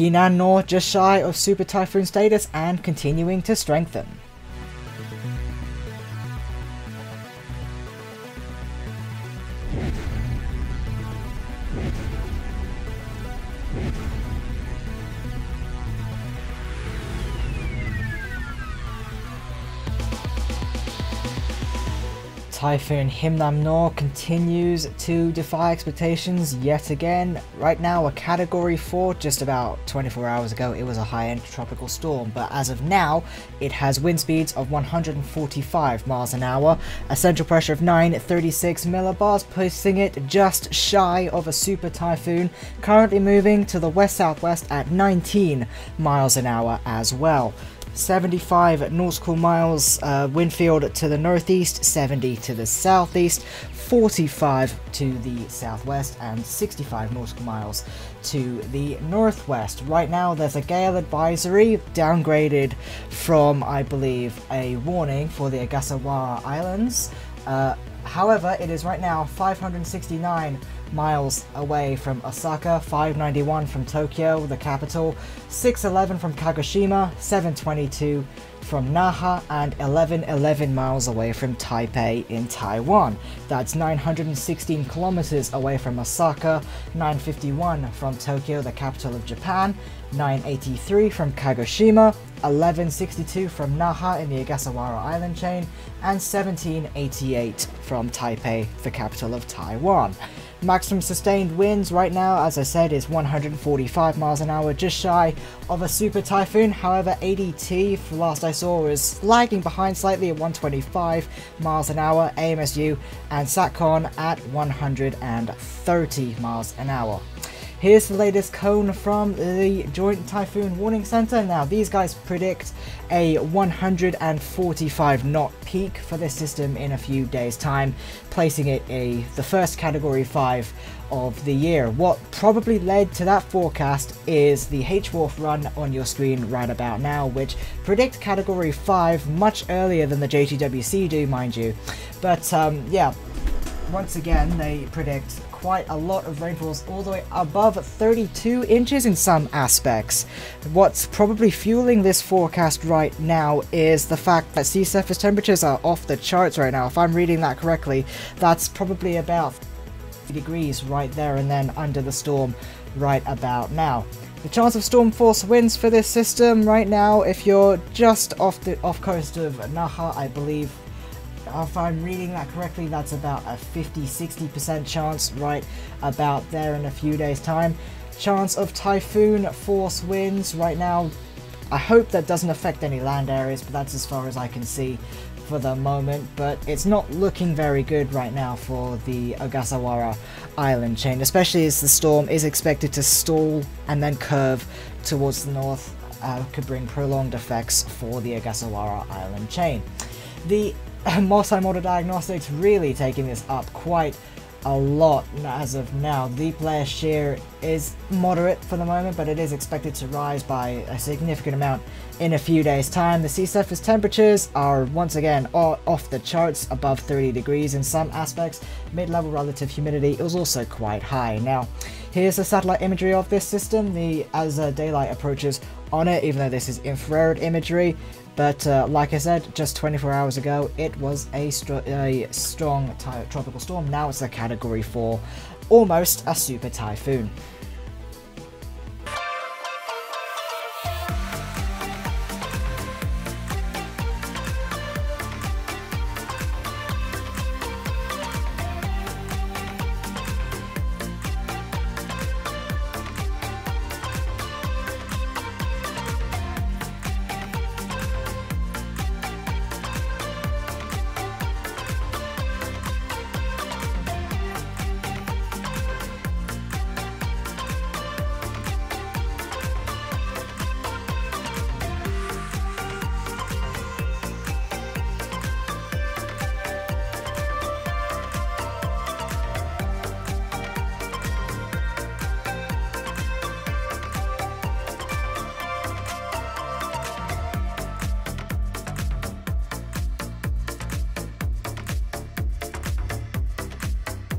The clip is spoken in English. Hinnamnor just shy of super typhoon status and continuing to strengthen. Typhoon Hinnamnor continues to defy expectations yet again. Right now a category 4, just about 24 hours ago it was a high-end tropical storm, but as of now it has wind speeds of 145 miles an hour, a central pressure of 936 millibars, placing it just shy of a super typhoon, currently moving to the west-southwest at 19 miles an hour as well. 75 nautical miles wind field to the northeast, 70 to the southeast, 45 to the southwest, and 65 nautical miles to the northwest. Right now there's a gale advisory downgraded from, I believe, a warning for the Ogasawara Islands. However, it is right now 569 miles away from Osaka, 591 from Tokyo, the capital, 611 from Kagoshima, 722 from Naha, and 1111 miles away from Taipei in Taiwan. That's 916 kilometers away from Osaka, 951 from Tokyo, the capital of Japan, 983 from Kagoshima, 1162 from Naha in the Ogasawara Island chain, and 1788 from Taipei, the capital of Taiwan. Maximum sustained winds right now, as I said, is 145 miles an hour, just shy of a super typhoon. However, ADT, last I saw, is lagging behind slightly at 125 miles an hour, AMSU and Satcon at 130 miles an hour. Here's the latest cone from the Joint Typhoon Warning Center. Now, these guys predict a 145 knot peak for this system in a few days' time, placing it the first Category 5 of the year. What probably led to that forecast is the HWRF run on your screen right about now, which predicts Category 5 much earlier than the JTWC do, mind you. But yeah, once again, they predict quite a lot of rainfalls all the way above 32 inches in some aspects. What's probably fueling this forecast right now is the fact that sea surface temperatures are off the charts right now. If I'm reading that correctly, that's probably about 30 degrees right there and then under the storm right about now. The chance of storm force winds for this system right now, if you're just off the coast of Naha, I believe, if I'm reading that correctly, that's about a 50-60% chance right about there in a few days' time. Chance of typhoon force winds right now, I hope that doesn't affect any land areas, but that's as far as I can see for the moment. But it's not looking very good right now for the Ogasawara Island chain, especially as the storm is expected to stall and then curve towards the north, could bring prolonged effects for the Ogasawara Island chain. The multi-model diagnostics really taking this up quite a lot as of now. The flare shear is moderate for the moment, but it is expected to rise by a significant amount in a few days' time. The sea surface temperatures are once again off the charts, above 30 degrees in some aspects. Mid-level relative humidity is also quite high. Now, here's the satellite imagery of this system. As daylight approaches on it, even though this is infrared imagery. But like I said, just 24 hours ago, it was a strong tropical storm. Now it's a Category 4, almost a super typhoon.